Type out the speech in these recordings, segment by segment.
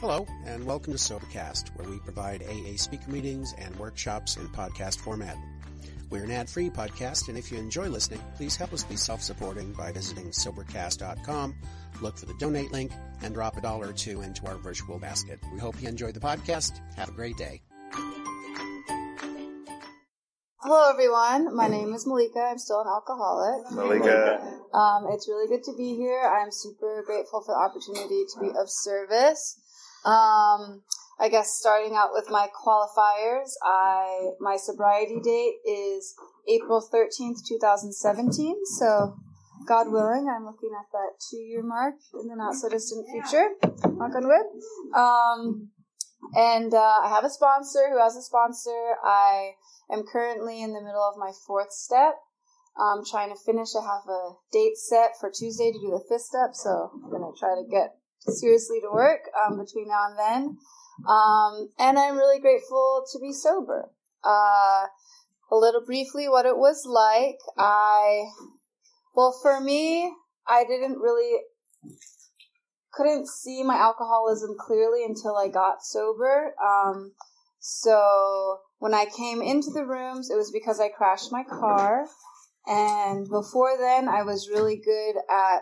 Hello, and welcome to SoberCast, where we provide AA speaker meetings and workshops in podcast format. We're an ad-free podcast, and if you enjoy listening, please help us be self-supporting by visiting SoberCast.com, look for the donate link, and drop $1 or $2 into our virtual basket. We hope you enjoyed the podcast. Have a great day. Hello, everyone. My name is Malika. I'm still an alcoholic. Malika. It's really good to be here. I'm super grateful for the opportunity to be of service. I guess starting out with my qualifiers, my sobriety date is April 13th, 2017. So, God willing, I'm looking at that 2-year mark in the not so distant future. Knock on wood. And I have a sponsor who has a sponsor. I am currently in the middle of my 4th step. I'm trying to finish. I have a date set for Tuesday to do the 5th step, so I'm going to try to get seriously to work between now and then. And I'm really grateful to be sober. A little briefly what it was like. I didn't really, couldn't see my alcoholism clearly until I got sober. So when I came into the rooms, it was because I crashed my car. And before then, I was really good at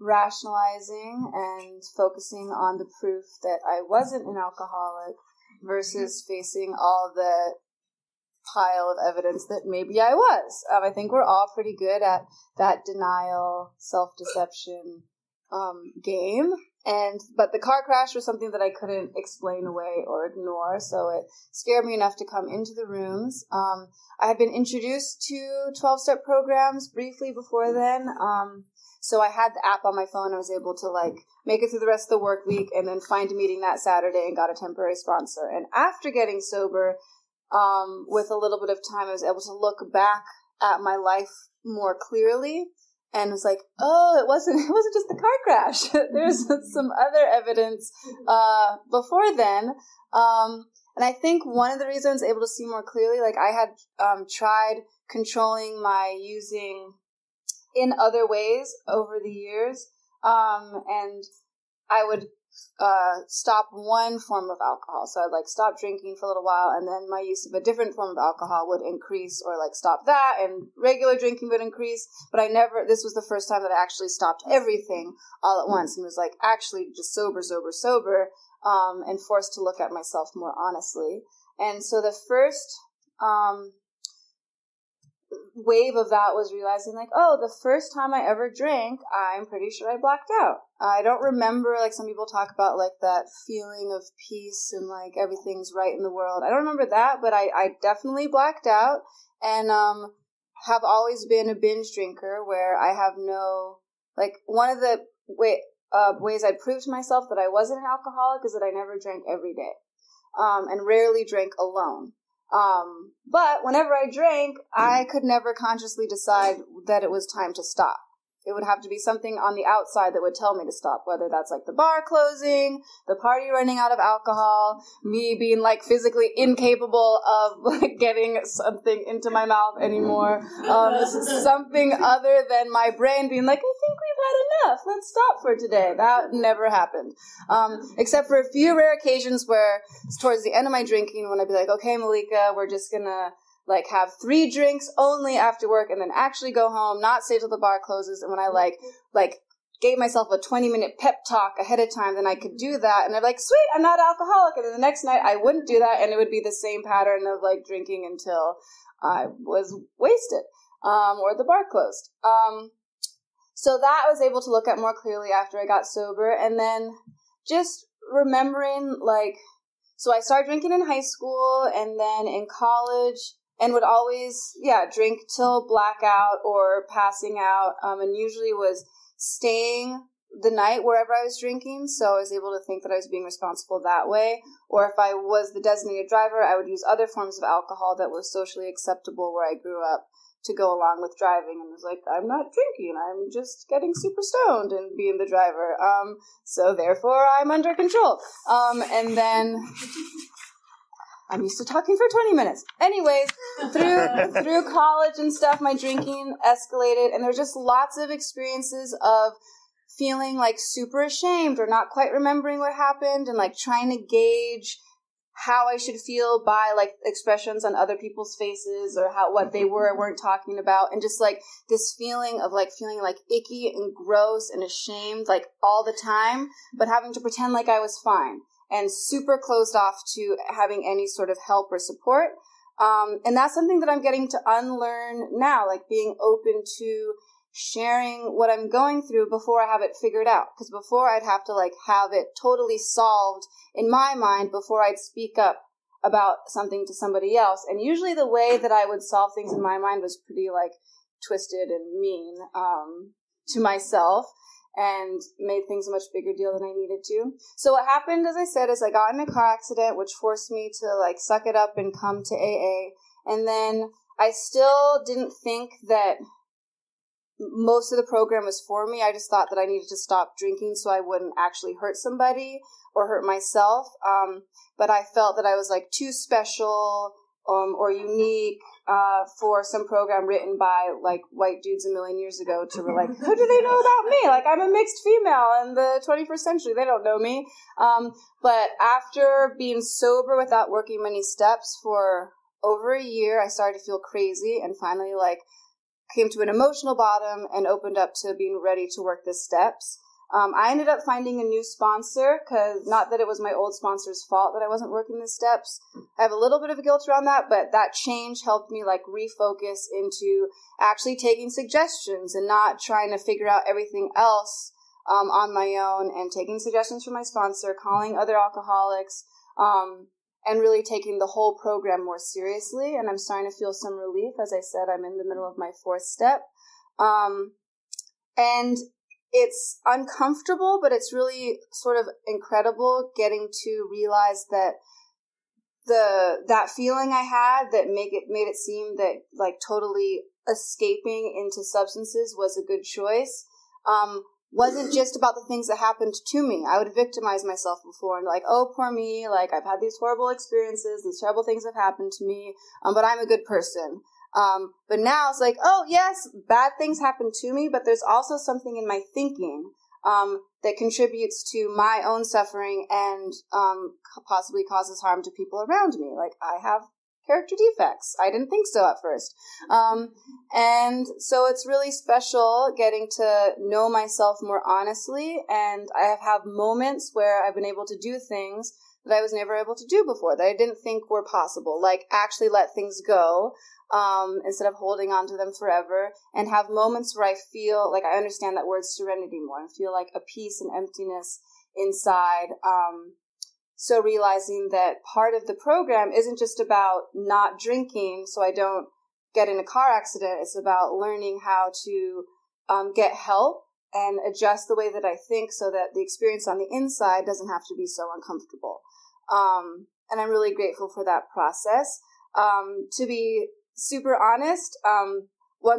rationalizing and focusing on the proof that I wasn't an alcoholic versus facing all the pile of evidence that maybe I was. I think we're all pretty good at that denial, self-deception game. But the car crash was something that I couldn't explain away or ignore, so it scared me enough to come into the rooms. I had been introduced to 12-step programs briefly before then, so I had the app on my phone. I was able to make it through the rest of the work week and then find a meeting that Saturday and got a temporary sponsor. And after getting sober, with a little bit of time, I was able to look back at my life more clearly. And was like, oh, it wasn't just the car crash. There's some other evidence before then. And I think one of the reasons able to see more clearly, I had tried controlling my using in other ways over the years. And I would stop one form of alcohol. So I'd stop drinking for a little while, and then my use of a different form of alcohol would increase, or stop that, and regular drinking would increase. But this was the first time that I actually stopped everything all at once and was actually just sober, and forced to look at myself more honestly. And so the first wave of that was realizing the first time I ever drank, I'm pretty sure I blacked out. I don't remember, some people talk about that feeling of peace and everything's right in the world. I don't remember that, but I definitely blacked out, and have always been a binge drinker where I have no one of the ways I proved to myself that I wasn't an alcoholic is that I never drank every day, and rarely drank alone. But whenever I drank, I could never consciously decide that it was time to stop. It would have to be something on the outside that would tell me to stop, whether that's the bar closing, the party running out of alcohol, me being physically incapable of getting something into my mouth anymore, something other than my brain being I think we've had enough, let's stop for today. That never happened, except for a few rare occasions where towards the end of my drinking when I'd be okay, Malika, we're just gonna have 3 drinks only after work and then actually go home, not stay till the bar closes. And when I gave myself a 20-minute pep talk ahead of time, then I could do that. And I'd sweet, I'm not alcoholic. And then the next night I wouldn't do that. And it would be the same pattern of drinking until I was wasted, or the bar closed. So that I was able to look at more clearly after I got sober. And then just remembering so I started drinking in high school and then in college. And would always, drink till blackout or passing out, and usually was staying the night wherever I was drinking, so I was able to think that I was being responsible that way. Or if I was the designated driver, I would use other forms of alcohol that were socially acceptable where I grew up to go along with driving, and was I'm not drinking, I'm just getting super stoned and being the driver, so therefore I'm under control. And then... I'm used to talking for 20 minutes. Anyways, through college and stuff, my drinking escalated, and there were just lots of experiences of feeling like super ashamed or not quite remembering what happened and like trying to gauge how I should feel by like expressions on other people's faces or how what they were or weren't talking about, and just like this feeling of like feeling like icky and gross and ashamed like all the time, but having to pretend like I was fine and super closed off to having any sort of help or support. And that's something that I'm getting to unlearn now, like being open to sharing what I'm going through before I have it figured out. Because before I'd have to like have it totally solved in my mind before I'd speak up about something to somebody else. And usually the way that I would solve things in my mind was pretty like twisted and mean to myself, and made things a much bigger deal than I needed to. So what happened, as I said, is I got in a car accident, which forced me to like suck it up and come to AA. And then I still didn't think that most of the program was for me. I just thought that I needed to stop drinking so I wouldn't actually hurt somebody or hurt myself. But I felt that I was like too special or unique for some program written by like white dudes a million years ago to like, who do they know about me? Like, I'm a mixed female in the 21st century. They don't know me. But after being sober without working many steps for over a year, I started to feel crazy and finally like came to an emotional bottom and opened up to being ready to work the steps. I ended up finding a new sponsor, because not that it was my old sponsor's fault that I wasn't working the steps. I have a little bit of guilt around that, but that change helped me like refocus into actually taking suggestions and not trying to figure out everything else on my own, and taking suggestions from my sponsor, calling other alcoholics, and really taking the whole program more seriously. And I'm starting to feel some relief. As I said, I'm in the middle of my fourth step. And it's uncomfortable, but it's really sort of incredible getting to realize that that feeling I had that made it seem that like totally escaping into substances was a good choice, wasn't just about the things that happened to me. I would victimize myself before and like, oh, poor me, like I've had these horrible experiences, these terrible things have happened to me, but I'm a good person. But now it's like, oh, yes, bad things happen to me, but there's also something in my thinking that contributes to my own suffering and possibly causes harm to people around me. Like, I have character defects. I didn't think so at first. And so it's really special getting to know myself more honestly, and I have moments where I've been able to do things that I was never able to do before, that I didn't think were possible, like actually let things go instead of holding on to them forever, and have moments where I feel like I understand that word serenity more and feel like a peace and emptiness inside. So realizing that part of the program isn't just about not drinking so I don't get in a car accident. It's about learning how to get help and adjust the way that I think so that the experience on the inside doesn't have to be so uncomfortable. And I'm really grateful for that process. To be super honest,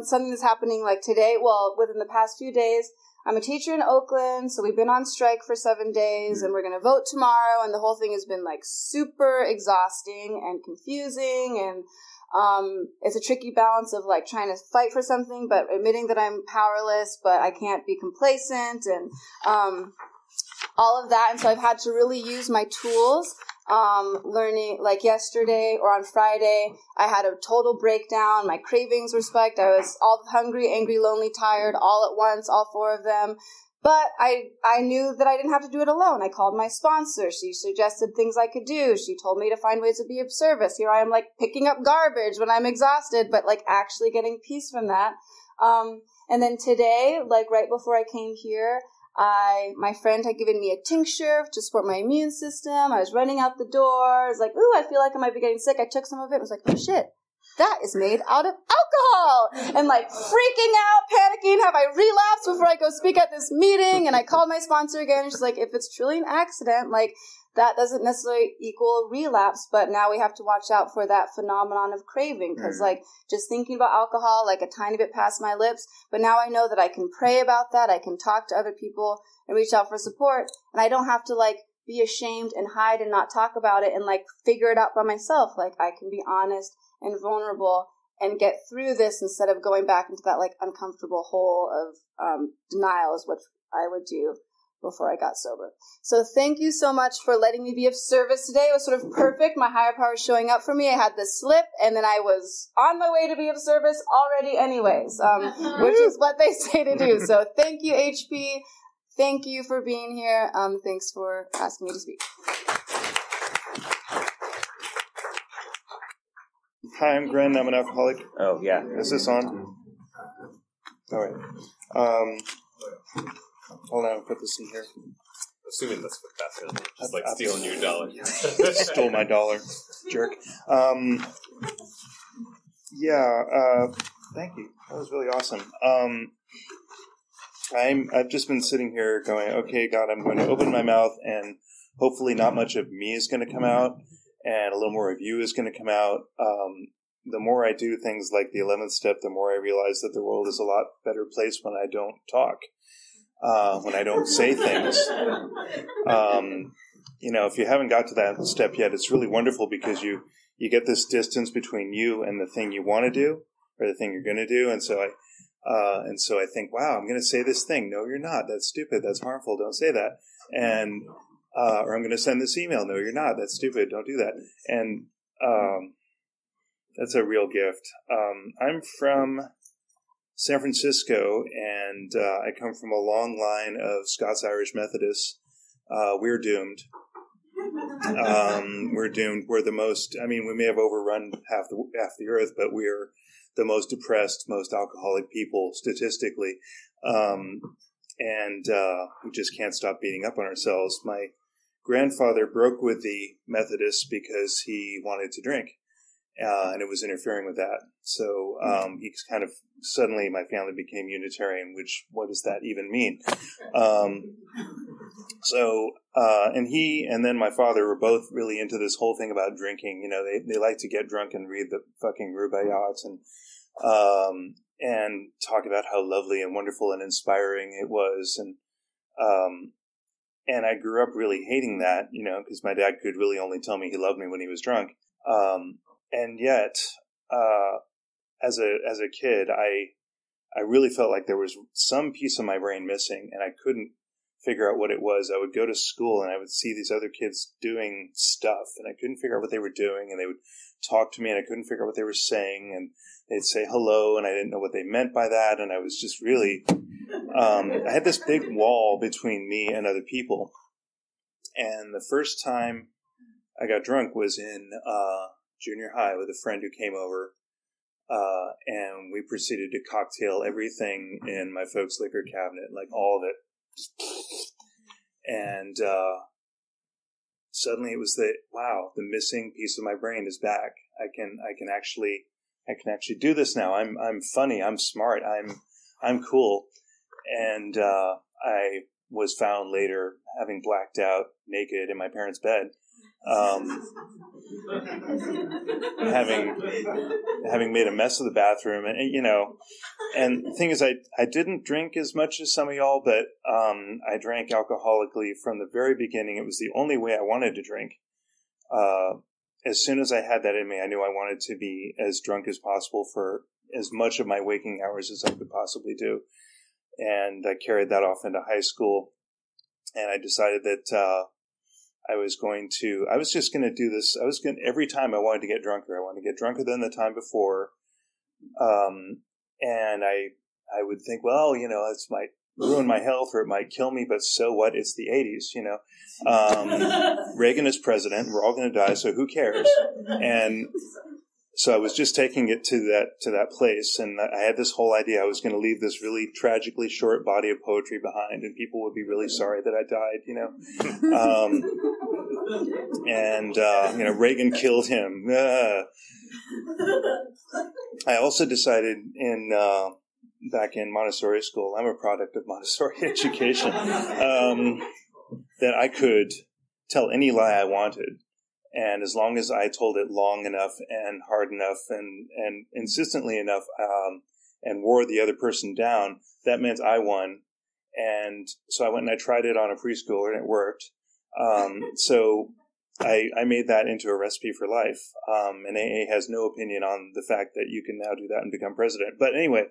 something that's happening like today, well, within the past few days, I'm a teacher in Oakland, so we've been on strike for 7 days, and we're going to vote tomorrow, and the whole thing has been like super exhausting and confusing, and it's a tricky balance of like trying to fight for something, but admitting that I'm powerless, but I can't be complacent, and all of that. And so I've had to really use my tools, learning like yesterday or on Friday, I had a total breakdown. My cravings were spiked. I was all hungry, angry, lonely, tired, all at once, all four of them. But I knew that I didn't have to do it alone. I called my sponsor. She suggested things I could do. She told me to find ways to be of service. Here I am like picking up garbage when I'm exhausted, but like actually getting peace from that. And then today, like right before I came here, my friend had given me a tincture to support my immune system. I was running out the door. I was like, ooh, I feel like I might be getting sick. I took some of it. I was like, oh shit, that is made out of alcohol, and like freaking out, panicking, have I relapsed before I go speak at this meeting? And I called my sponsor again, and she's like, if it's truly an accident, like that doesn't necessarily equal relapse, but now we have to watch out for that phenomenon of craving, because like just thinking about alcohol, like a tiny bit past my lips, but now I know that I can pray about that, I can talk to other people and reach out for support, and I don't have to like be ashamed and hide and not talk about it and like figure it out by myself. Like I can be honest and vulnerable and get through this instead of going back into that like uncomfortable hole of denial is what I would do before I got sober. So thank you so much for letting me be of service today. It was sort of perfect. My higher power was showing up for me. I had this slip, and then I was on my way to be of service already anyways, which is what they say to do. So thank you, HP. Thank you for being here. Thanks for asking me to speak. Hi, I'm Gren. I'm an alcoholic. Oh, yeah. Is this on? All right. Hold on, I'll put this in here. Assuming that's what that's going to be. It's like stealing your dollar. Stole my dollar. Jerk. Thank you. That was really awesome. I've just been sitting here going, okay, God, I'm going to open my mouth, and hopefully not much of me is going to come out, and a little more of you is going to come out. The more I do things like the 11th step, the more I realize that the world is a lot better place when I don't talk. When I don't say things. If you haven't got to that step yet, it's really wonderful because you get this distance between you and the thing you want to do or the thing you're going to do. And so I think, wow, I'm going to say this thing. No, you're not. That's stupid. That's harmful. Don't say that. And, or I'm going to send this email. No, you're not. That's stupid. Don't do that. And, that's a real gift. I'm from San Francisco, and I come from a long line of Scots-Irish Methodists. We're doomed. We're doomed. We're the most, we may have overrun half the earth, but we're the most depressed, most alcoholic people statistically. We just can't stop beating up on ourselves. My grandfather broke with the Methodists because he wanted to drink. And it was interfering with that. So he kind of suddenly, my family became Unitarian, which, what does that even mean? And he and then my father were both really into this whole thing about drinking. They like to get drunk and read the fucking Rubaiyat and talk about how lovely and wonderful and inspiring it was. And I grew up really hating that, because my dad could really only tell me he loved me when he was drunk. And yet, as a kid, I really felt like there was some piece of my brain missing, and I couldn't figure out what it was. I would go to school, and I would see these other kids doing stuff, and I couldn't figure out what they were doing, and they would talk to me, and I couldn't figure out what they were saying, and they'd say hello, and I didn't know what they meant by that, and I was just really I had this big wall between me and other people. And the first time I got drunk was in junior high with a friend who came over, and we proceeded to cocktail everything in my folks' liquor cabinet, like all of it. And suddenly it was the missing piece of my brain is back. I can actually do this now. I'm funny. I'm smart. I'm cool. And I was found later having blacked out naked in my parents' bed. Having made a mess of the bathroom and the thing is, I didn't drink as much as some of y'all, but, I drank alcoholically from the very beginning. It was the only way I wanted to drink. As soon as I had that in me, I knew I wanted to be as drunk as possible for as much of my waking hours as I could possibly do. And I carried that off into high school, and I decided that, I was just going to do this. Every time I wanted to get drunker. I wanted to get drunker than the time before. And I would think, well, this might ruin my health or it might kill me, but so what? It's the 80s, Reagan is president. We're all going to die. So who cares? And so I was just taking it to that place. And I had this whole idea. I was going to leave this really tragically short body of poetry behind, and people would be really sorry that I died, Reagan killed him. I also decided back in Montessori school, I'm a product of Montessori education, that I could tell any lie I wanted. And as long as I told it long enough and hard enough and insistently enough, and wore the other person down, that meant I won. And so I went and I tried it on a preschooler, and it worked. So I made that into a recipe for life. And AA has no opinion on the fact that you can now do that and become president. But anyway,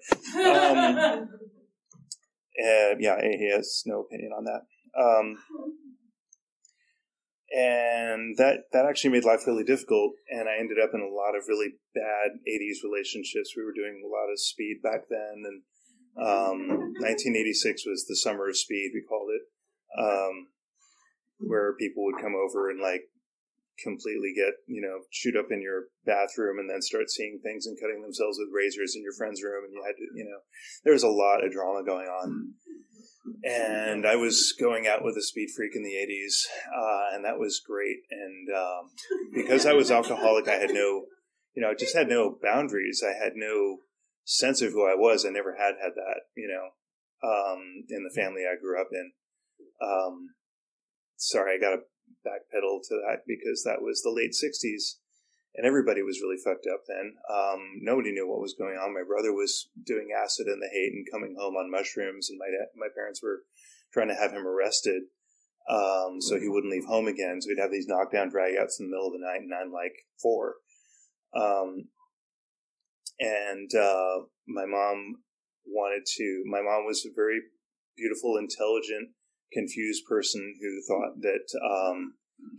Yeah, he has no opinion on that. And that actually made life really difficult, and I ended up in a lot of really bad 80s relationships. We were doing a lot of speed back then, and 1986 was the summer of speed, we called it, where people would come over and, like, completely get, you know, shoot up in your bathroom and then start seeing things and cutting themselves with razors in your friend's room, and you had to, you know, there was a lot of drama going on. And I was going out with a speed freak in the 80s, and that was great. And because I was alcoholic, I had no, you know, I just had no boundaries. I had no sense of who I was. I never had that, you know, in the family I grew up in. Sorry, I got to backpedal to that because that was the late 60s, and everybody was really fucked up then. Nobody knew what was going on. My brother was doing acid in the hate and coming home on mushrooms, and my parents were trying to have him arrested so he wouldn't leave home again. So we'd have these knockdown dragouts in the middle of the night, and I'm like 4. My mom was a very beautiful, intelligent, confused person who thought that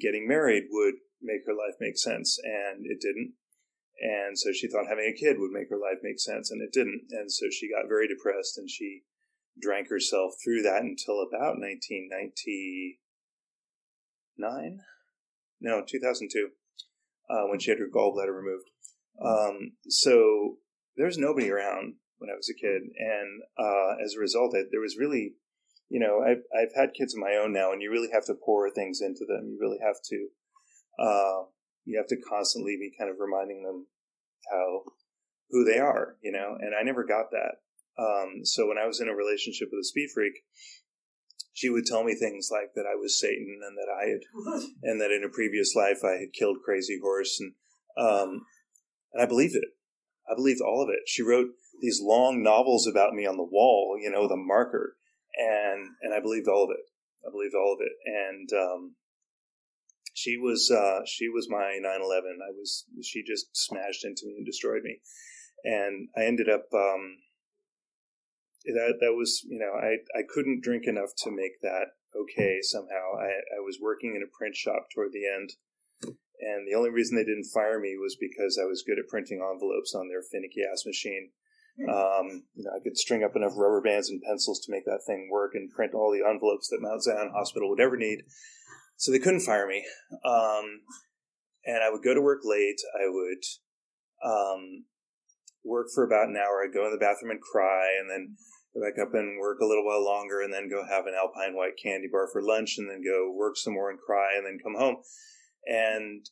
getting married would make her life make sense, and it didn't. And so she thought having a kid would make her life make sense, and it didn't. And so she got very depressed, and she drank herself through that until about 2002, when she had her gallbladder removed. So there was nobody around when I was a kid. And as a result, there was really, you know, I've had kids of my own now, and you really have to pour things into them. You really have to. You have to constantly be kind of reminding them who they are, you know, and I never got that. So when I was in a relationship with a speed freak, she would tell me things like that I was Satan, and that in a previous life I had killed Crazy Horse. And I believed it. I believed all of it. She wrote these long novels about me on the wall, you know, with a marker, and I believed all of it. And, she was my 9/11. She just smashed into me and destroyed me. And I ended up, that was, you know, I couldn't drink enough to make that okay somehow. I was working in a print shop toward the end, and the only reason they didn't fire me was because I was good at printing envelopes on their finicky ass machine. You know, I could string up enough rubber bands and pencils to make that thing work and print all the envelopes that Mount Zion Hospital would ever need. So they couldn't fire me. And I would go to work late. I would work for about an hour. I'd go in the bathroom and cry, and then go back up and work a little while longer, and then go have an Alpine White candy bar for lunch, and then go work some more and cry, and then come home. And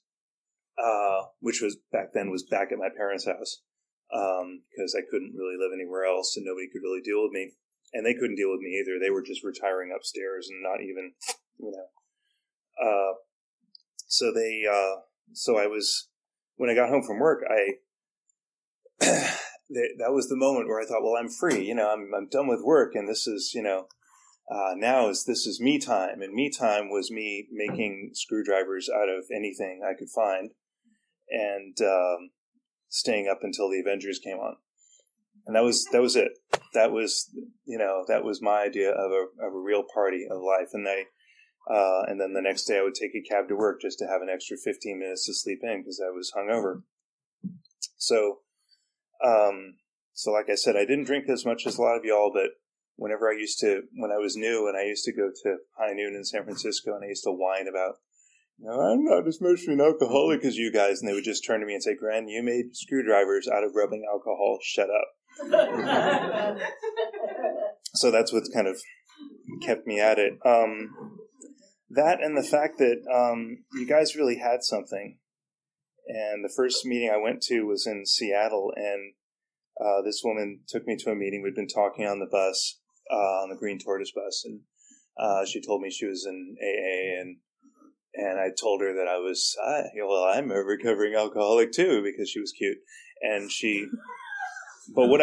which was back then was back at my parents' house, because I couldn't really live anywhere else, and nobody could really deal with me. And they couldn't deal with me either. They were just retiring upstairs and not even, you know. So I was, when I got home from work, that was the moment where I thought, well, I'm free, you know, I'm done with work, and this is, you know, now this is me time. And me time was me making screwdrivers out of anything I could find, and, staying up until the Avengers came on. And that was it. That was, you know, that was my idea of a real party of life. And and then the next day I would take a cab to work just to have an extra 15 minutes to sleep in because I was hungover. So like I said, I didn't drink as much as a lot of y'all, but when I was new and I used to go to High Noon in San Francisco, and I used to whine about, you know, I'm not as much of an alcoholic as you guys. And they would just turn to me and say, "Gren, you made screwdrivers out of rubbing alcohol. Shut up." So that's what kind of kept me at it. That and the fact that you guys really had something. And the first meeting I went to was in Seattle, and this woman took me to a meeting. We'd been talking on the bus, on the Green Tortoise bus, and she told me she was in AA, and I told her that I'm a recovering alcoholic too, because she was cute. But what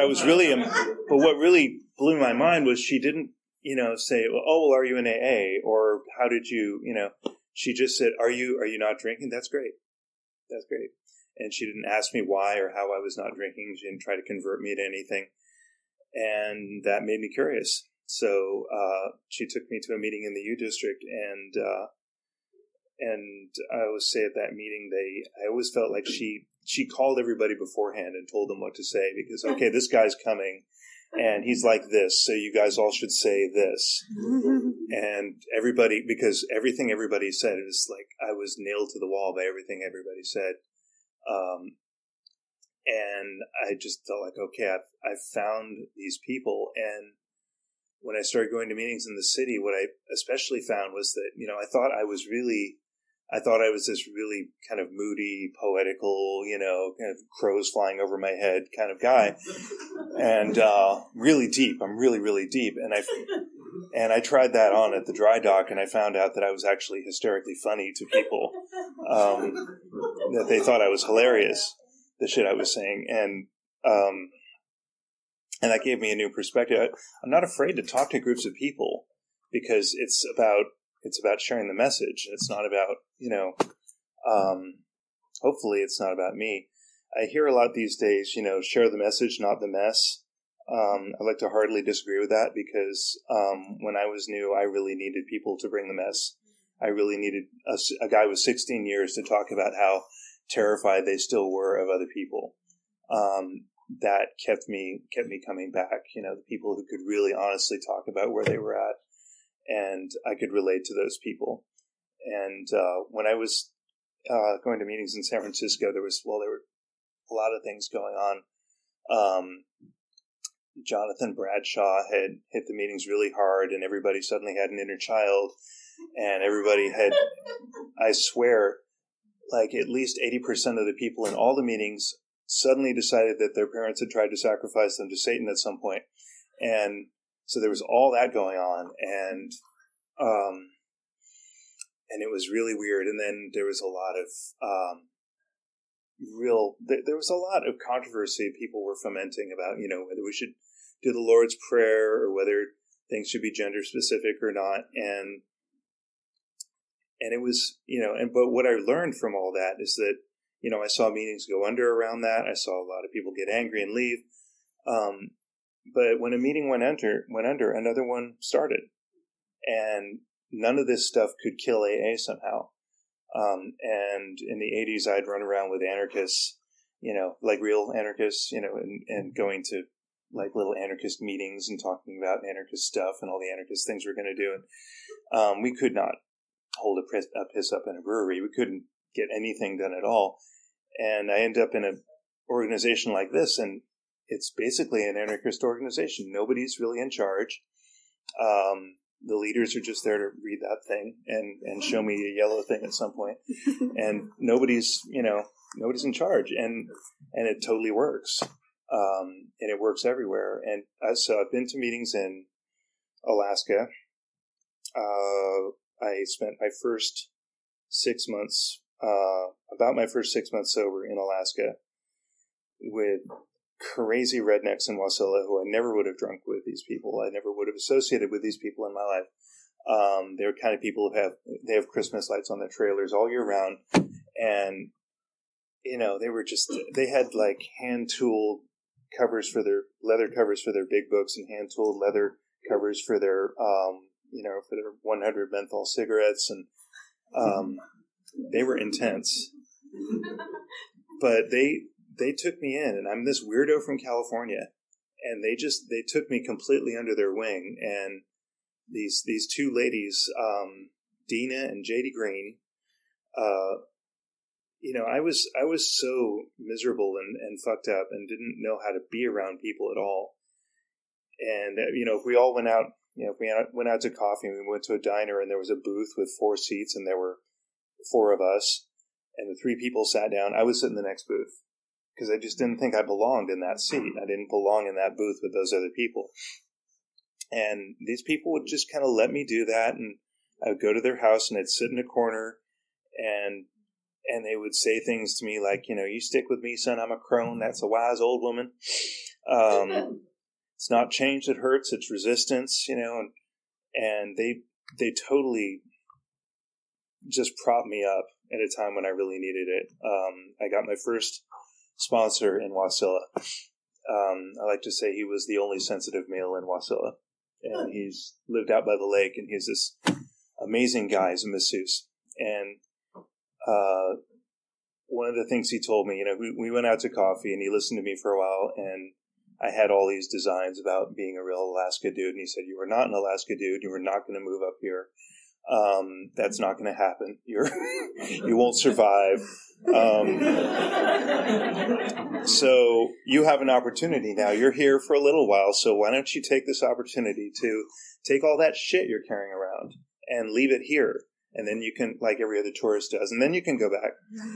really blew my mind was she didn't, you know, say, well, oh, well, are you in AA? Or how did you, you know, she just said, are you not drinking? That's great. That's great. And she didn't ask me why or how I was not drinking. She didn't try to convert me to anything. And that made me curious. So she took me to a meeting in the U District, and I always say at that meeting, I always felt like she called everybody beforehand and told them what to say, because, okay, this guy's coming, and he's like this, so you guys all should say this. And everybody, because everything everybody said, it was like I was nailed to the wall by everything everybody said. And I just felt like, okay, I've found these people. And when I started going to meetings in the city, what I especially found was that, you know, I thought I was this really kind of moody, poetical, you know, kind of crows flying over my head kind of guy, and really deep. I'm really, really deep. And I tried that on at the dry dock, and I found out that I was actually hysterically funny to people, that they thought I was hilarious, the shit I was saying. And that gave me a new perspective. I'm not afraid to talk to groups of people, because it's about sharing the message. It's not about, you know, hopefully it's not about me. I hear a lot these days, you know, share the message, not the mess. I like to hardly disagree with that, because when I was new, I really needed people to bring the mess. I really needed a guy with 16 years to talk about how terrified they still were of other people. That kept me coming back. You know, the people who could really honestly talk about where they were at, and I could relate to those people. And when I was going to meetings in San Francisco, there were a lot of things going on. Jonathan Bradshaw had hit the meetings really hard, and everybody suddenly had an inner child, and everybody had, I swear, like at least 80% of the people in all the meetings suddenly decided that their parents had tried to sacrifice them to Satan at some point. And so there was all that going on, and it was really weird. And then there was a lot of there was a lot of controversy people were fomenting about, you know, whether we should do the Lord's Prayer or whether things should be gender specific or not. And it was, you know, but what I learned from all that is that, you know, I saw meetings go under around that. I saw a lot of people get angry and leave. But when a meeting went under, another one started, and none of this stuff could kill AA somehow. And in the 80s, I'd run around with anarchists, you know, like real anarchists, you know, and going to like little anarchist meetings and talking about anarchist stuff and all the anarchist things we're going to do. And we could not hold a piss up in a brewery. We couldn't get anything done at all. And I end up in an organization like this, and it's basically an anarchist organization. Nobody's really in charge. The leaders are just there to read that thing and show me a yellow thing at some point. And nobody's in charge. And it totally works. And it works everywhere. And so I've been to meetings in Alaska. I spent my first 6 months, sober in Alaska with crazy rednecks in Wasilla, who I never would have drunk with these people. I never would have associated with these people in my life. They're kind of people who have Christmas lights on their trailers all year round. And, you know, they had like hand-tooled covers for their leather covers for their big books, and hand-tooled leather covers for their, you know, for their 100 menthol cigarettes. And, they were intense, but they took me in, and I'm this weirdo from California, and they took me completely under their wing. And these two ladies, Dina and J.D. Green, you know, I was so miserable and fucked up and didn't know how to be around people at all. And, you know, if we went out to coffee and we went to a diner, and there was a booth with 4 seats, and there were 4 of us, and the 3 people sat down, I would sit in the next booth, because I just didn't think I belonged in that seat. I didn't belong in that booth with those other people. And these people would just kind of let me do that. And I would go to their house, and I'd sit in a corner, and they would say things to me like, you know, you stick with me, son, I'm a crone. That's a wise old woman. It's not change that hurts. It's resistance, you know, and they totally just propped me up at a time when I really needed it. I got my first sponsor in Wasilla. I like to say he was the only sensitive male in Wasilla. and he's lived out by the lake, and he's this amazing guy. He's a masseuse. And one of the things he told me, you know, we went out to coffee, and he listened to me for a while, and I had all these designs about being a real Alaska dude. And he said, you are not an Alaska dude. You are not going to move up here. That's not going to happen. You won't survive. So you have an opportunity now. You're here for a little while, so why don't you take this opportunity to take all that shit you're carrying around and leave it here? And then you can, like every other tourist does, and then you can go back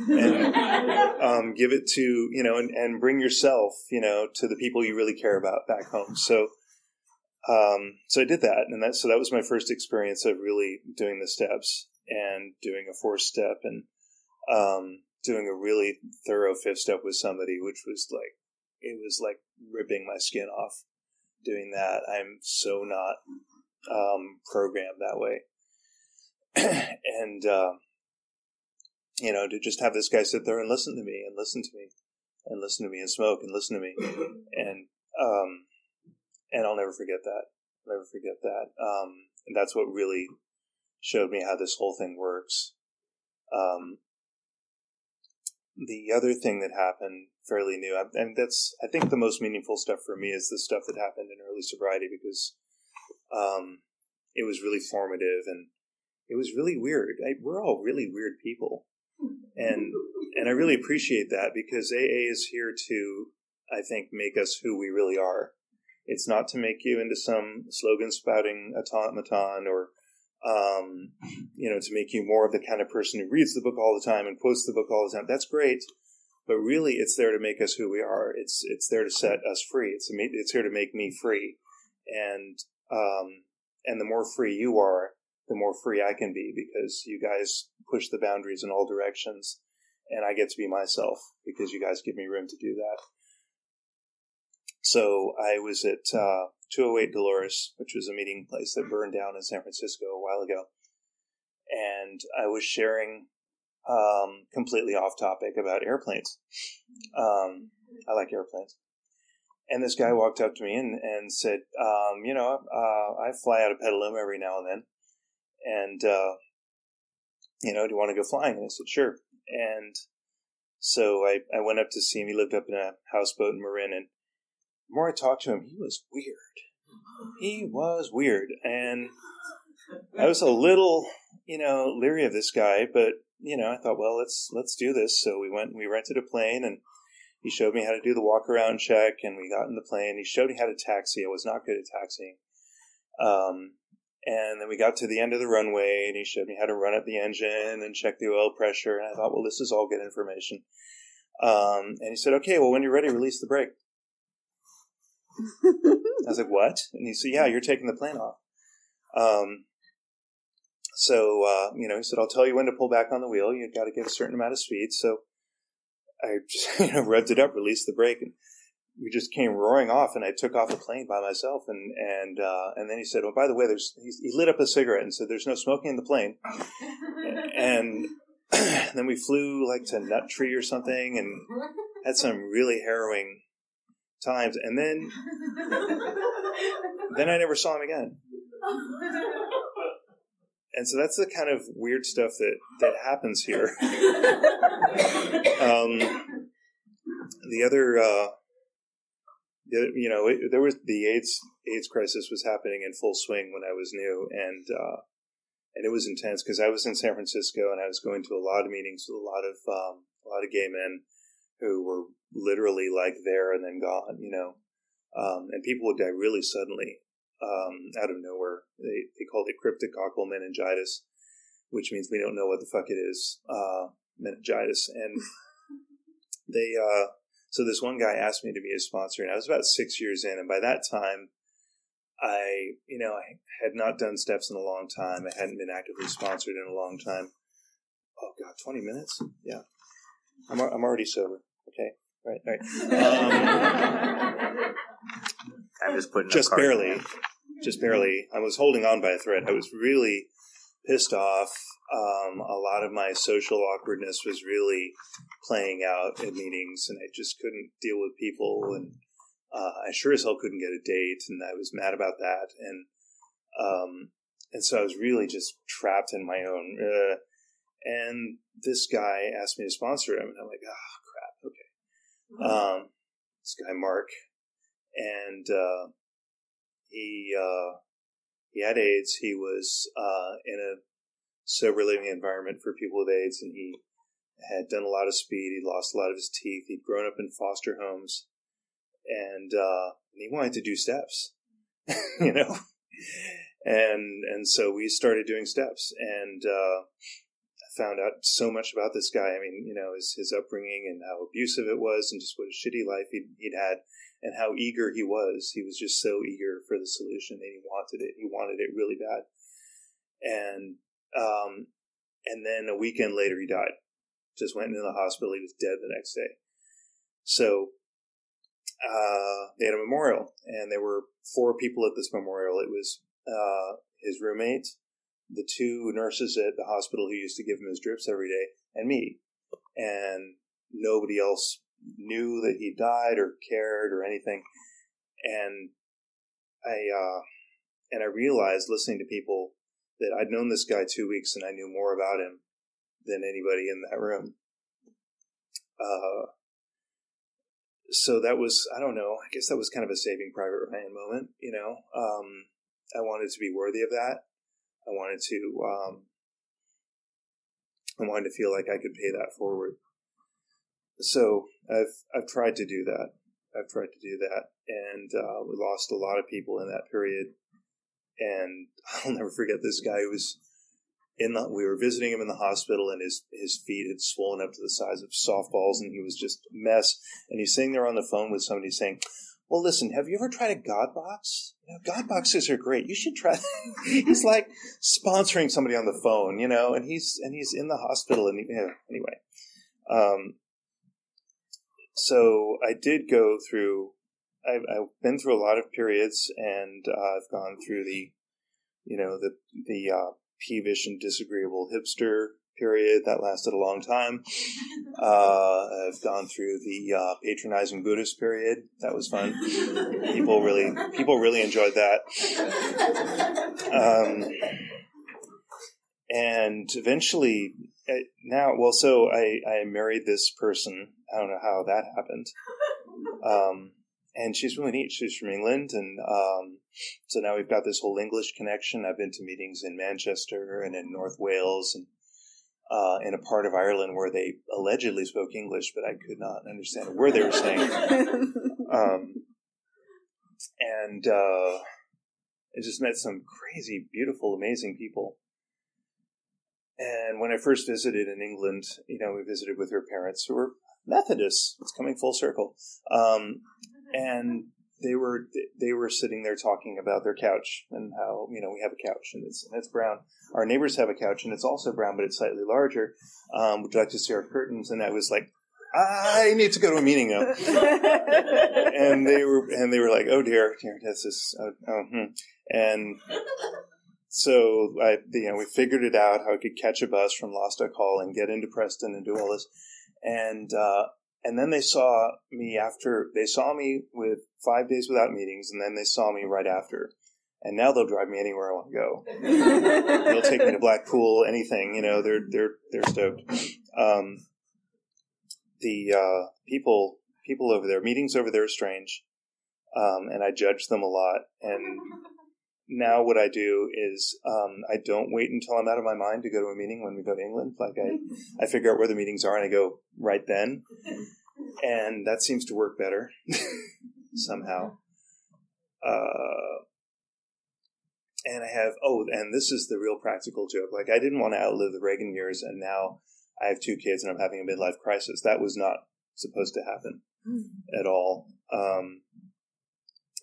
and give it to, you know, and bring yourself, you know, to the people you really care about back home. So I did that, and that was my first experience of really doing the steps and doing a 4th step and doing a really thorough 5th step with somebody, which was like, it was like ripping my skin off doing that. I'm so not programmed that way. And, you know, to just have this guy sit there and listen to me and smoke and listen to me. And I'll never forget that. And that's what really showed me how this whole thing works. The other thing that happened fairly new, and that's, I think the most meaningful stuff for me is the stuff that happened in early sobriety, because, it was really formative, and it was really weird. We're all really weird people. And I really appreciate that, because AA is here to, I think, make us who we really are. It's not to make you into some slogan-spouting automaton or, you know, to make you more of the kind of person who reads the book all the time and quotes the book all the time. That's great. But really, it's there to make us who we are. It's there to set us free. It's here to make me free. And the more free you are, the more free I can be, because you guys push the boundaries in all directions, and I get to be myself because you guys give me room to do that. So I was at 208 Dolores, which was a meeting place that burned down in San Francisco a while ago. And I was sharing completely off topic about airplanes. I like airplanes. And this guy walked up to me and said, you know, I fly out of Petaluma every now and then. And, you know, do you want to go flying? And I said, sure. And so I went up to see him. He lived up in a houseboat in Marin. And the more I talked to him, he was weird. And I was a little, you know, leery of this guy. But, you know, I thought, well, let's do this. So we went and we rented a plane. And he showed me how to do the walk-around check. And we got in the plane. He showed me how to taxi. I was not good at taxiing. And then we got to the end of the runway, and he showed me how to run up the engine and check the oil pressure. And I thought, well, this is all good information. And he said, okay, well, when you're ready, release the brake. I was like, what? And he said, yeah, you're taking the plane off. You know, he said, I'll tell you when to pull back on the wheel. You've got to get a certain amount of speed. So I just, you know, revved it up, released the brake, and we just came roaring off, and I took off the plane by myself. And then he said, well, by the way, he lit up a cigarette and said, there's no smoking in the plane. And then we flew like to Nut Tree or something and had some really harrowing times. And then I never saw him again. And so that's the kind of weird stuff that happens here. You know, there was the AIDS crisis was happening in full swing when I was new, and it was intense because I was in San Francisco and I was going to a lot of meetings with a lot of gay men who were literally like there and then gone, you know, and people would die really suddenly out of nowhere. They called it cryptococcal meningitis, which means we don't know what the fuck it is, meningitis, and they. So this one guy asked me to be his sponsor, and I was about 6 years in. And by that time, I had not done steps in a long time. I hadn't been actively sponsored in a long time. Oh God, 20 minutes? Yeah. I'm already sober. Okay. Right. I'm just putting just barely, I was holding on by a thread. I was really pissed off. A lot of my social awkwardness was really playing out at meetings, and I just couldn't deal with people. And I sure as hell couldn't get a date, and I was mad about that. And so I was really just trapped in my own. And this guy asked me to sponsor him, and I'm like, oh, crap, okay. This guy, Mark, and he had AIDS. He was in a sober living environment for people with AIDS, and he had done a lot of speed. He lost a lot of his teeth. He'd grown up in foster homes, and he wanted to do steps, you know? And so we started doing steps, and I found out so much about this guy. I mean, you know, his upbringing and how abusive it was, and just what a shitty life he'd had, and how eager he was. He was just so eager for the solution, and he wanted it. He wanted it really bad. And then a weekend later, he died. Just went into the hospital. He was dead the next day. So they had a memorial, and there were four people at this memorial. It was his roommate, the two nurses at the hospital who used to give him his drips every day, and me. And nobody else knew that he died or cared or anything. And I realized, listening to people, that I'd known this guy 2 weeks, and I knew more about him than anybody in that room. So that was, I don't know, I guess that was kind of a Saving Private Ryan moment, you know. I wanted to be worthy of that. I wanted to feel like I could pay that forward. So I've tried to do that. And we lost a lot of people in that period. And I'll never forget this guy who was we were visiting him in the hospital, and his feet had swollen up to the size of softballs, and he was just a mess. And he's sitting there on the phone with somebody saying, well, listen, have you ever tried a God box? You know, God boxes are great. You should try. He's like sponsoring somebody on the phone, you know, and he's in the hospital. And anyway, so I did go through, I've been through a lot of periods, and I've gone through the peevish and disagreeable hipster period that lasted a long time. I've gone through the patronizing Buddhist period. That was fun. People really enjoyed that. And eventually, I married this person. I don't know how that happened. And she's really neat. She's from England. And so now we've got this whole English connection. I've been to meetings in Manchester and in North Wales, and in a part of Ireland where they allegedly spoke English, but I could not understand a word they were saying. I just met some crazy, beautiful, amazing people. And when I first visited in England, you know, we visited with her parents, who were Methodists. It's coming full circle. And they were sitting there talking about their couch, and how, you know, we have a couch, and it's brown. Our neighbors have a couch, and it's also brown, but it's slightly larger. Would you like to see our curtains? And I was like, I need to go to a meeting now. And they were like, oh dear, that's this. And so we figured it out, how I could catch a bus from Lostock Hall and get into Preston and do all this. And then they saw me with 5 days without meetings, and then they saw me right after. And now they'll drive me anywhere I want to go. They'll take me to Blackpool, anything, you know, they're stoked. People over there, meetings over there are strange. And I judge them a lot. And now what I do is, I don't wait until I'm out of my mind to go to a meeting when we go to England. Like I figure out where the meetings are, and I go right then. And that seems to work better somehow. And I have, and this is the real practical joke. Like, I didn't want to outlive the Reagan years, and now I have two kids and I'm having a midlife crisis. That was not supposed to happen at all. And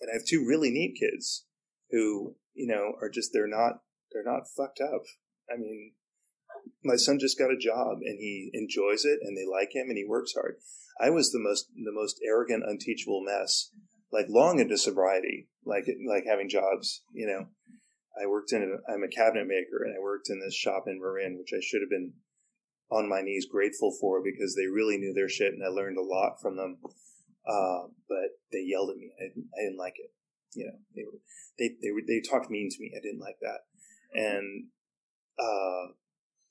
I have two really neat kids who, you know, are just, they're not fucked up. I mean, my son just got a job, and he enjoys it, and they like him, and he works hard. I was the most arrogant, unteachable mess, like long into sobriety, like having jobs, you know. I'm a cabinet maker, and I worked in this shop in Marin, which I should have been on my knees grateful for, because they really knew their shit, and I learned a lot from them. But they yelled at me. I didn't like it. You know, they talked mean to me. I didn't like that. And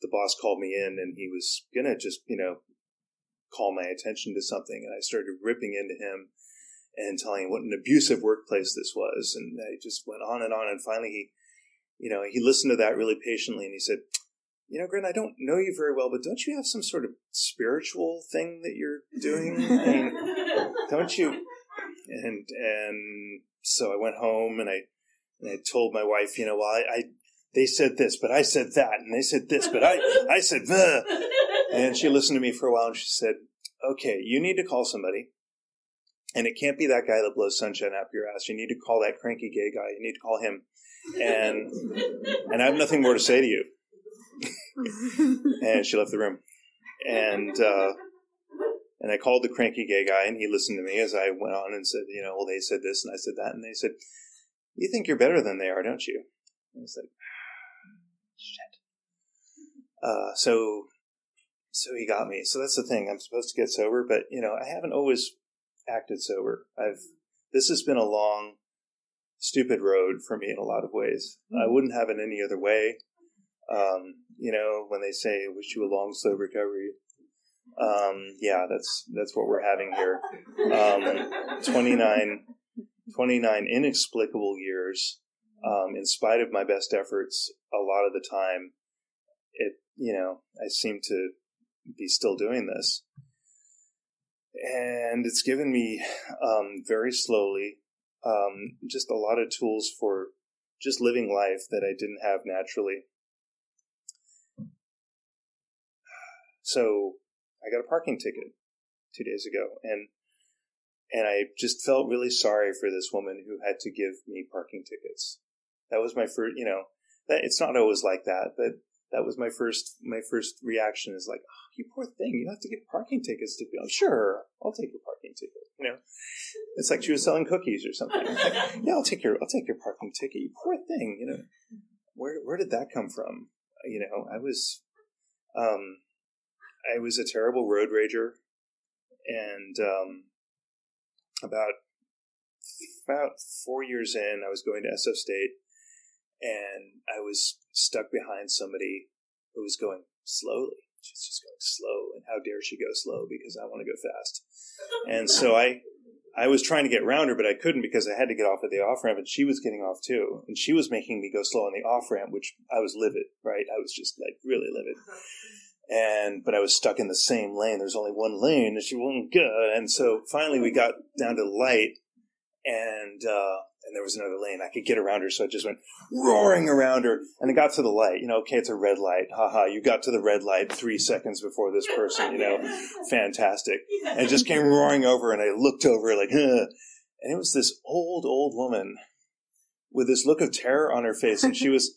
the boss called me in, and he was gonna just, you know, call my attention to something. And I started ripping into him and telling him what an abusive workplace this was. And I just went on. And finally he listened to that really patiently. And he said, you know, Gren, I don't know you very well, but don't you have some sort of spiritual thing that you're doing? And don't you? And so I went home and I told my wife, you know, well, they said this, but I said that. And they said this, but I said, bleh. And she listened to me for a while, and she said, okay, you need to call somebody. And it can't be that guy that blows sunshine up your ass. You need to call that cranky gay guy. You need to call him. And I have nothing more to say to you. And she left the room. And I called the cranky gay guy, and he listened to me as I went on and said, you know, well, they said this and I said that. And they said, you think you're better than they are, don't you? And I said, shit. So he got me. So that's the thing. I'm supposed to get sober, but, you know, I haven't always acted sober. This has been a long, stupid road for me in a lot of ways. I wouldn't have it any other way. You know, when they say, wish you a long, slow recovery. Yeah, that's what we're having here. 29 inexplicable years, in spite of my best efforts, a lot of the time, it, you know, I seem to be still doing this. And it's given me, very slowly, just a lot of tools for just living life that I didn't have naturally. So I got a parking ticket 2 days ago, and I just felt really sorry for this woman who had to give me parking tickets. That was my first, you know, that it's not always like that, but that was my first reaction is like, oh, you poor thing, you have to get parking tickets to be, I'm sure, I'll take your parking ticket. You know, it's like she was selling cookies or something. Like, yeah, I'll take your parking ticket. You poor thing. You know, where did that come from? You know, I was a terrible road rager, and about 4 years in, I was going to SF State, and I was stuck behind somebody who was going slowly. She's just going slow, and how dare she go slow because I want to go fast. And so I was trying to get around her, but I couldn't because I had to get off at the off-ramp, and she was getting off too. And she was making me go slow on the off-ramp, which I was livid, right? I was just like really livid. But I was stuck in the same lane. There's only one lane, and she wouldn't go. And so finally we got down to the light, and there was another lane. I could get around her, so I just went roaring around her, and I got to the light. You know, okay, it's a red light. Haha, you got to the red light 3 seconds before this person, you know, fantastic. And I just came roaring over, and I looked over like, huh. And it was this old woman with this look of terror on her face, and she was,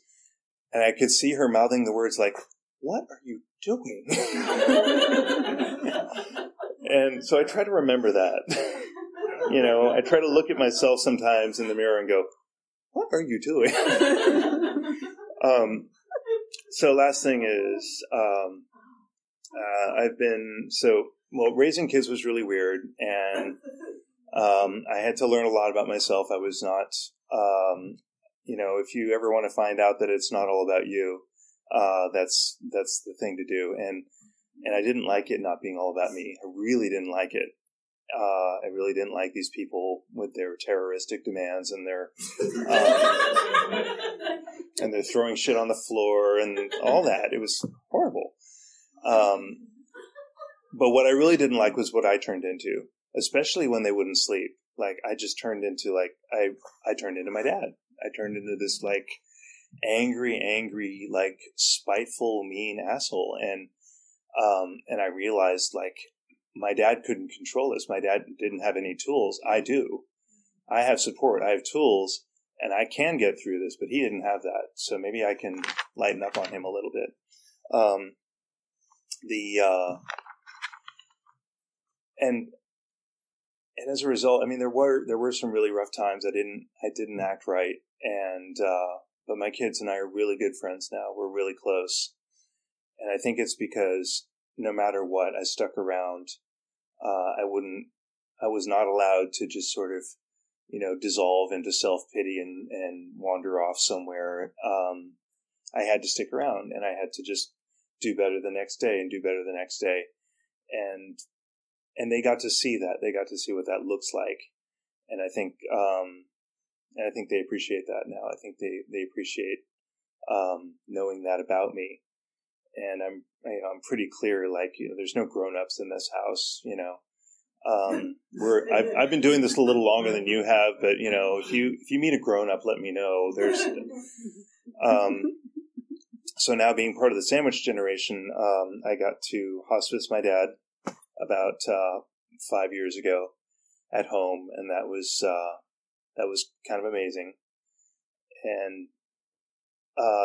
and I could see her mouthing the words like, what are you doing? And so I try to remember that. You know, I try to look at myself sometimes in the mirror and go, what are you doing? So last thing is, raising kids was really weird. And I had to learn a lot about myself. I was not, you know, if you ever want to find out that it's not all about you, that's the thing to do. And I didn't like it not being all about me. I really didn't like it. I really didn't like these people with their terroristic demands and their, and they're throwing shit on the floor and all that. It was horrible. But what I really didn't like was what I turned into, especially when they wouldn't sleep. Like I just turned into like, I turned into my dad. I turned into this like angry, like spiteful, mean asshole. And I realized like, my dad couldn't control this. My dad didn't have any tools. I do. I have support. I have tools, and I can get through this, but he didn't have that. So maybe I can lighten up on him a little bit. And as a result, I mean, there were some really rough times. I didn't act right. But my kids and I are really good friends now. We're really close. And I think it's because no matter what, I stuck around. I wouldn't, I was not allowed to just sort of, you know, dissolve into self-pity and wander off somewhere. I had to stick around, and I had to just do better the next day and do better the next day. And they got to see that. They got to see what that looks like. And I think they appreciate that now. I think they appreciate knowing that about me. And I'm pretty clear, like, you know, there's no grown-ups in this house, you know. I've been doing this a little longer than you have, but, you know, if you meet a grown-up, let me know. There's so now, being part of the sandwich generation, I got to hospice my dad about 5 years ago at home, and that was kind of amazing. And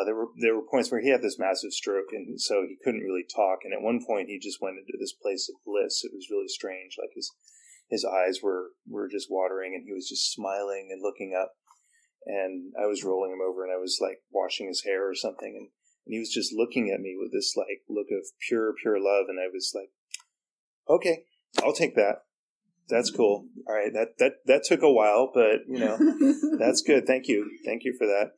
there were points where he had this massive stroke, and so he couldn't really talk. And at one point, he just went into this place of bliss. It was really strange. Like his eyes were just watering, and he was just smiling and looking up. And I was rolling him over, and I was like washing his hair or something, and he was just looking at me with this like look of pure love. And I was like, okay, I'll take that. That's cool. All right. That took a while, but you know, that's good. Thank you. Thank you for that.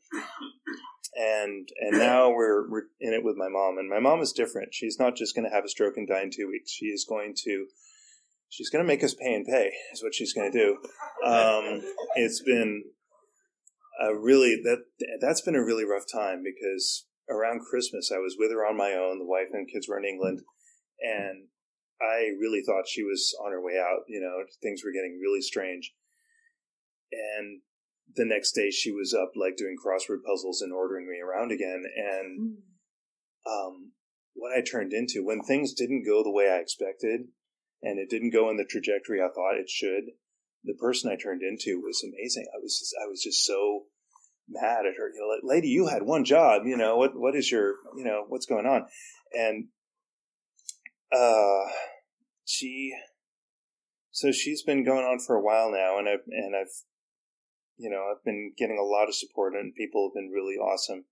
And now we're in it with my mom, and my mom is different. She's not just going to have a stroke and die in 2 weeks. She's going to make us pay is what she's going to do. It's been that's been a really rough time, because around Christmas I was with her on my own. The wife and kids were in England, and I really thought she was on her way out. You know, things were getting really strange. And the next day she was up like doing crossword puzzles and ordering me around again. And what I turned into when things didn't go the way I expected, and it didn't go in the trajectory I thought it should, the person I turned into was amazing. I was just so mad at her. You know, like, lady, you had one job. You know, what is your, you know, what's going on? And she's been going on for a while now, and I've you know, I've been getting a lot of support, and people have been really awesome.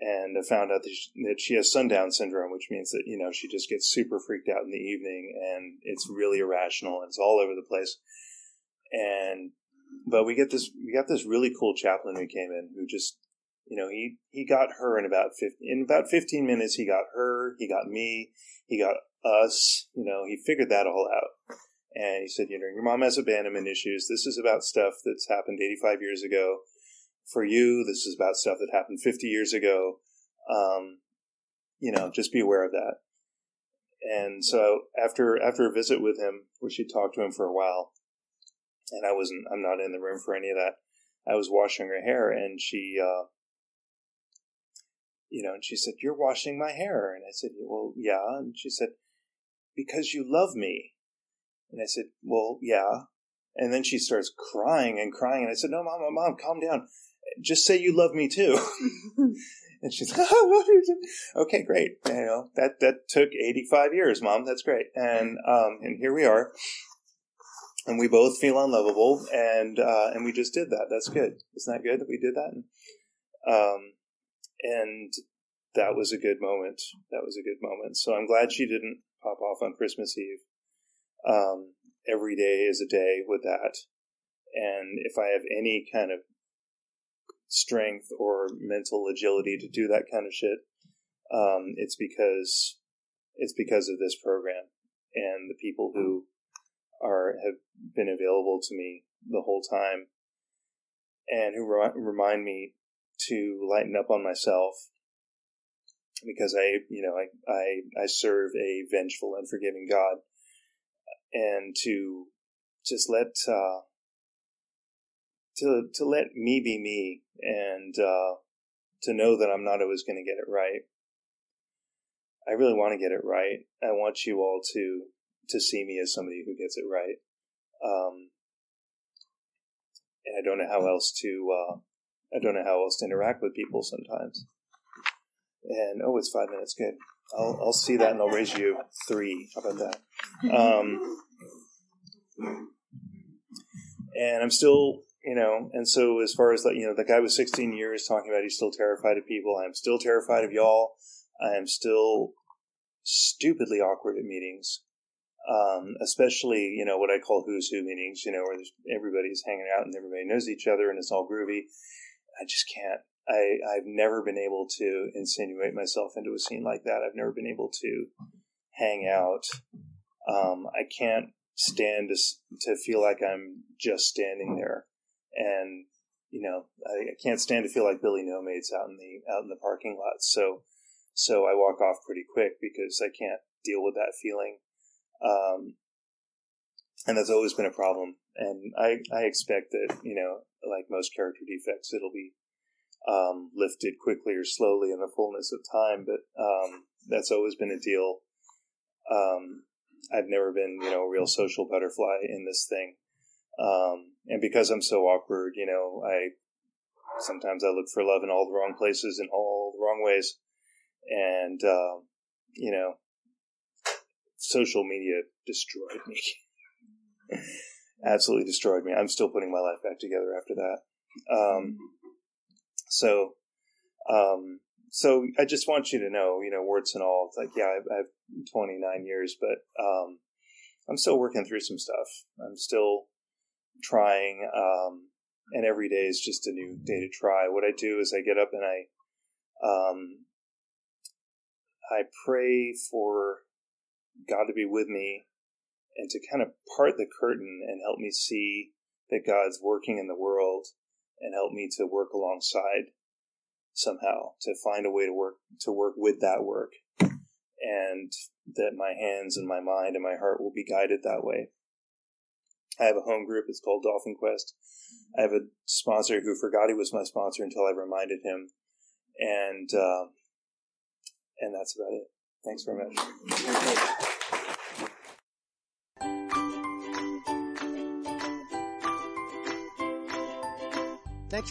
And I found out that she has sundown syndrome, which means that, you know, she just gets super freaked out in the evening, and it's really irrational, and it's all over the place. And, but we got this really cool chaplain who came in, who just, you know, he got her in about 15 minutes. He got her, he got me, he got us, you know, he figured that all out. And he said, you know, your mom has abandonment issues. This is about stuff that's happened 85 years ago. For you, this is about stuff that happened 50 years ago. You know, just be aware of that. And so after a visit with him, where she talked to him for a while, and I'm not in the room for any of that, I was washing her hair, and she, you know, and she said, you're washing my hair. And I said, well, yeah. And she said, because you love me. And I said, well, yeah. And then she starts crying and crying. And I said, no, mom, calm down. Just say you love me too. And she's like, oh, I love you too. Okay, great. And, you know, that took 85 years, Mom. That's great. And here we are. And we both feel unlovable. And we just did that. That's good. Isn't that good that we did that? And that was a good moment. So I'm glad she didn't pop off on Christmas Eve. Every day is a day with that. And if I have any kind of strength or mental agility to do that kind of shit, it's because of this program and the people who have been available to me the whole time, and who remind me to lighten up on myself, because I serve a vengeful and forgiving God. And to just let to let me be me, and to know that I'm not always going to get it right. I really want to get it right. I want you all to see me as somebody who gets it right. And I don't know how else to interact with people sometimes. And it's 5 minutes. Good. I'll see that, and I'll raise you 3. How about that? And I'm still, you know, and so as far as, like, you know, the guy was 16 years talking about he's still terrified of people. I'm still terrified of y'all. I am still stupidly awkward at meetings. especially, you know, what I call who's who meetings, you know, where everybody's hanging out and everybody knows each other and it's all groovy. I just can't. I've never been able to insinuate myself into a scene like that. I've never been able to hang out. I can't stand to feel like I'm just standing there. And, you know, I can't stand to feel like Billy No-Made's out in the parking lot. So I walk off pretty quick because I can't deal with that feeling. And that's always been a problem. And I expect that, you know, like most character defects, it'll be lifted quickly or slowly in the fullness of time. But that's always been a deal. I've never been, you know, a real social butterfly in this thing. And because I'm so awkward, you know, sometimes I look for love in all the wrong places in all the wrong ways. And, you know, social media destroyed me. Absolutely destroyed me. I'm still putting my life back together after that. So I just want you to know, you know, warts and all, it's like, yeah, I've 29 years, but, I'm still working through some stuff. I'm still trying. And every day is just a new day to try. What I do is I get up and I pray for God to be with me and to kind of part the curtain and help me see that God's working in the world and help me to work alongside somehow, to find a way to work with that work, and that my hands and my mind and my heart will be guided that way. I have a home group. It's called Dolphin Quest. I have a sponsor who forgot he was my sponsor until I reminded him. And that's about it. Thanks very much. Thanks